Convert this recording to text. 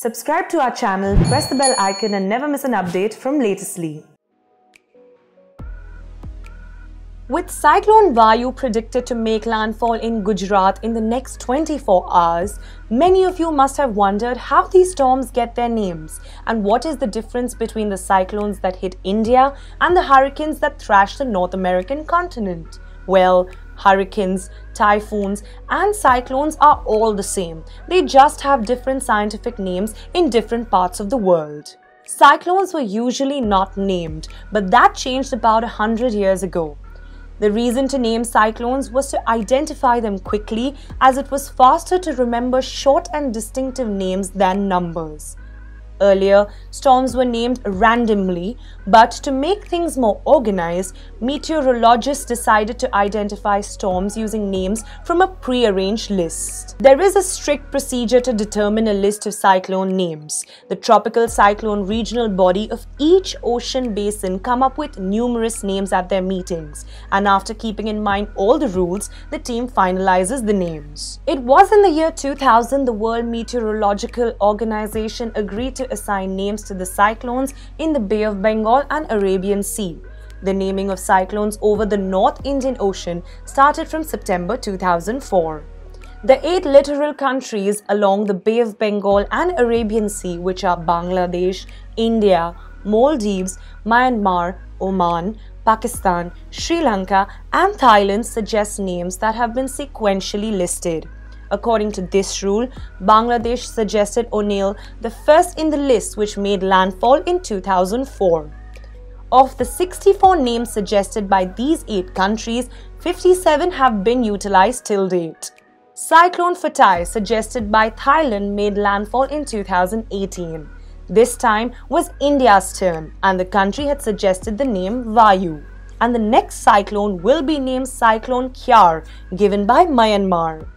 Subscribe to our channel, press the bell icon and never miss an update from Latestly. With Cyclone Vayu predicted to make landfall in Gujarat in the next 24 hours, many of you must have wondered how these storms get their names and what is the difference between the cyclones that hit India and the hurricanes that thrash the North American continent. Well, hurricanes, typhoons and cyclones are all the same. They just have different scientific names in different parts of the world. Cyclones were usually not named, but that changed about 100 years ago. The reason to name cyclones was to identify them quickly, as it was faster to remember short and distinctive names than numbers. Earlier, storms were named randomly, but to make things more organized, meteorologists decided to identify storms using names from a pre-arranged list. There is a strict procedure to determine a list of cyclone names. The tropical cyclone regional body of each ocean basin come up with numerous names at their meetings, and after keeping in mind all the rules, the team finalizes the names. It was in the year 2000 the World Meteorological Organization agreed to assign names to the cyclones in the Bay of Bengal and Arabian Sea. The naming of cyclones over the North Indian Ocean started from September 2004. The 8 littoral countries along the Bay of Bengal and Arabian Sea, which are Bangladesh, India, Maldives, Myanmar, Oman, Pakistan, Sri Lanka and Thailand, suggest names that have been sequentially listed. According to this rule, Bangladesh suggested O'Neill, the first in the list, which made landfall in 2004. Of the 64 names suggested by these 8 countries, 57 have been utilized till date. Cyclone Fatai, suggested by Thailand, made landfall in 2018. This time was India's turn, and the country had suggested the name Vayu. And the next cyclone will be named Cyclone Khyar, given by Myanmar.